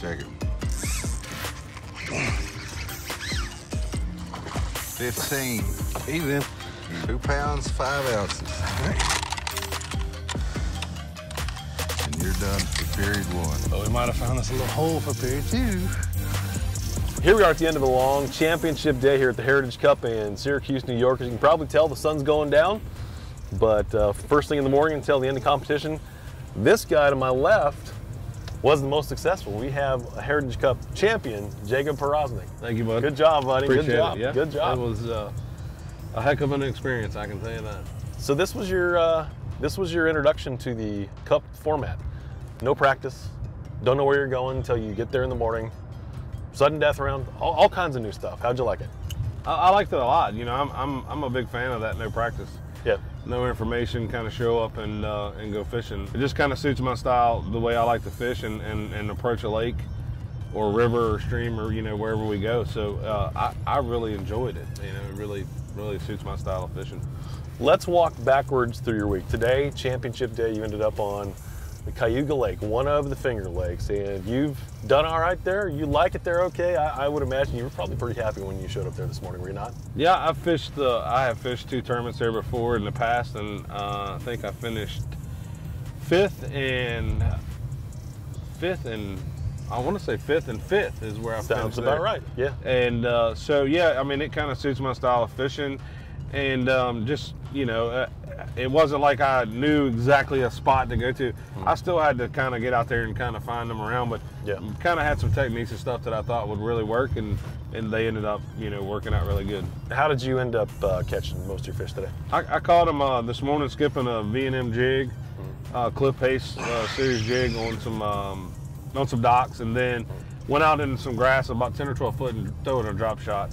Check it. 15. Even. 2 pounds, 5 ounces. And you're done for period one. Well, we might have found this little hole for period two. Here we are at the end of a long championship day here at the Heritage Cup in Syracuse, New York. As you can probably tell, the sun's going down, but first thing in the morning until the end of competition, this guy to my left was the most successful. We have a Heritage Cup champion, Jacob Powroznik. Thank you, bud. Good job, buddy. Appreciate it. Good job. It was a heck of an experience, I can tell you that. So this was your introduction to the cup format. No practice, don't know where you're going until you get there in the morning. Sudden death round, all kinds of new stuff. How'd you like it? I liked it a lot. You know, I'm a big fan of that no practice. Yeah. No information, kind of show up and go fishing. It just kind of suits my style, the way I like to fish and approach a lake or river or stream or, you know, wherever we go. So I really enjoyed it. You know, it really suits my style of fishing. Let's walk backwards through your week. Today, championship day, you ended up on the Cayuga Lake, one of the Finger Lakes, and you've done all right there. You like it there, okay? I would imagine you were probably pretty happy when you showed up there this morning, were you not? Yeah, I've fished. I have fished 2 tournaments there before in the past, and I think I finished fifth and I want to say fifth is where I finished. Sounds about right. Yeah. And so yeah, I mean, it kind of suits my style of fishing, and just, you know. It wasn't like I knew exactly a spot to go to. I still had to kind of get out there and kind of find them around, but yeah, kind of had some techniques and stuff that I thought would really work, and they ended up, you know, working out really good. How did you end up catching most of your fish today? I caught them this morning skipping a V&M jig, Cliff Pace series jig on some docks, and then went out into some grass about 10 or 12 foot and throwing a drop shot.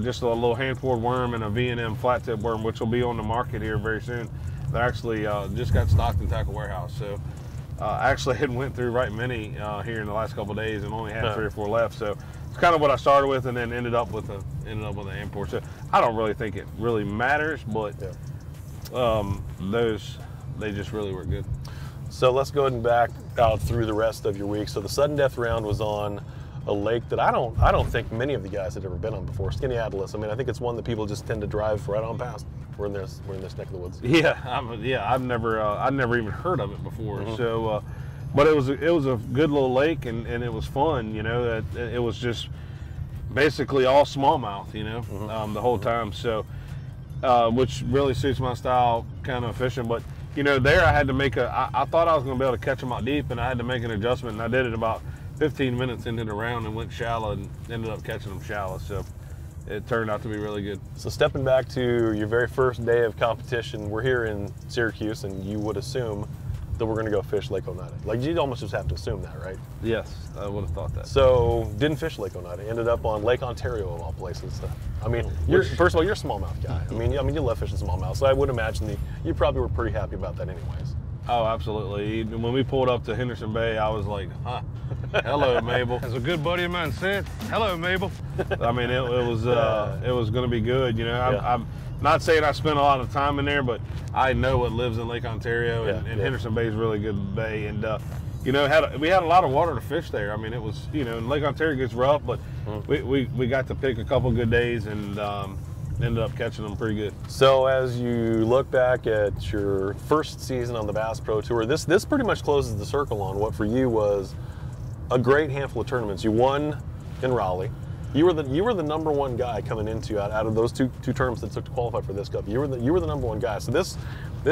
Just a little hand-poured worm and a V&M flat-tip worm, which will be on the market here very soon. They actually just got stocked in Tackle Warehouse. So I actually had went through right many here in the last couple of days and only had 3 or 4 left. So it's kind of what I started with, and then ended up with a hand-poured. So I don't really think it really matters, but they just really were good. So let's go ahead and back out through the rest of your week. So the sudden death round was on a lake that I don't think many of the guys had ever been on before, Skinny Atlas. I mean, I think it's one that people just tend to drive right on past. We're in this neck of the woods. Yeah, I've never even heard of it before. So, but it was a good little lake, and it was fun. You know, it was just basically all smallmouth. You know, the whole time. So, which really suits my style kind of fishing, but. You know, there I had to make I thought I was going to be able to catch them out deep, and I had to make an adjustment, and I did it about 15 minutes into the round and went shallow and ended up catching them shallow, so it turned out to be really good. So stepping back to your very first day of competition, we're here in Syracuse, and you would assume that we're going to go fish Lake Oneida. Like, you'd almost just have to assume that, right? Yes, I would have thought that. So didn't fish Lake Oneida, ended up on Lake Ontario of all places. I mean, first of all, you're a smallmouth guy. I mean, you love fishing smallmouth, so I would imagine you probably were pretty happy about that anyways. Oh, absolutely. When we pulled up to Henderson Bay, I was like, huh, hello, Mabel. As a good buddy of mine said, hello, Mabel. I mean, it was going to be good, you know. I'm not saying I spent a lot of time in there, but I know what lives in Lake Ontario, and Henderson Bay is a really good bay, and you know, we had a lot of water to fish there. I mean, it was, you know, Lake Ontario gets rough, but we got to pick a couple good days, and ended up catching them pretty good. So as you look back at your first season on the Bass Pro Tour, this pretty much closes the circle on what for you was a great handful of tournaments. You won in Raleigh. You were the #1 guy coming into out of those two tournaments that took to qualify for this cup. You were the #1 guy. So this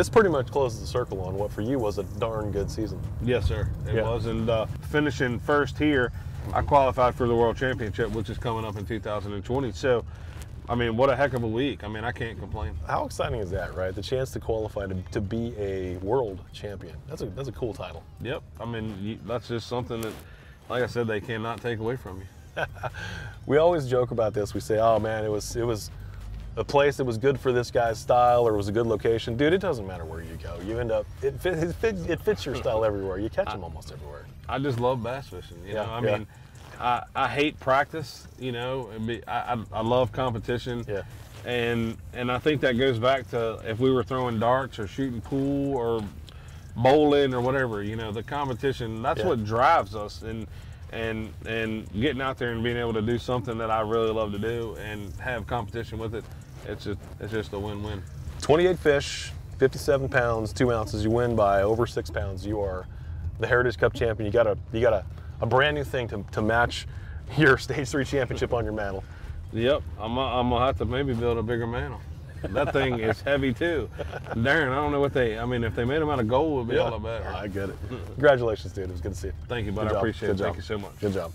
pretty much closes the circle on what for you was a darn good season. Yes, sir. It was. And finishing first here, I qualified for the World Championship, which is coming up in 2020. So, I mean, what a heck of a week. I mean, I can't complain. How exciting is that, right? The chance to qualify to be a world champion. That's a cool title. Yep. I mean, that's just something that, like I said, they cannot take away from you. We always joke about this. We say, oh man, it was a place that was good for this guy's style, or it was a good location. Dude, it doesn't matter where you go. You end up, it fits your style everywhere. You catch them almost everywhere. I just love bass fishing. You know, I mean, I hate practice, you know. I love competition. Yeah. And I think that goes back to if we were throwing darts or shooting pool or bowling or whatever, you know, the competition, that's what drives us. And and getting out there and being able to do something that I really love to do and have competition with it, it's just a win-win. 28 fish, 57 pounds, 2 ounces. You win by over 6 pounds. You are the Heritage Cup champion. You got a brand new thing to match your Stage 3 championship on your mantle. Yep, I'm gonna have to maybe build a bigger mantle. That thing is heavy too. Darren, I don't know what they, I mean, if they made them out of gold, it would be all the better. I get it. Congratulations, dude. It was good to see you. Thank you, bud. I appreciate it. Thank you so much. Good job.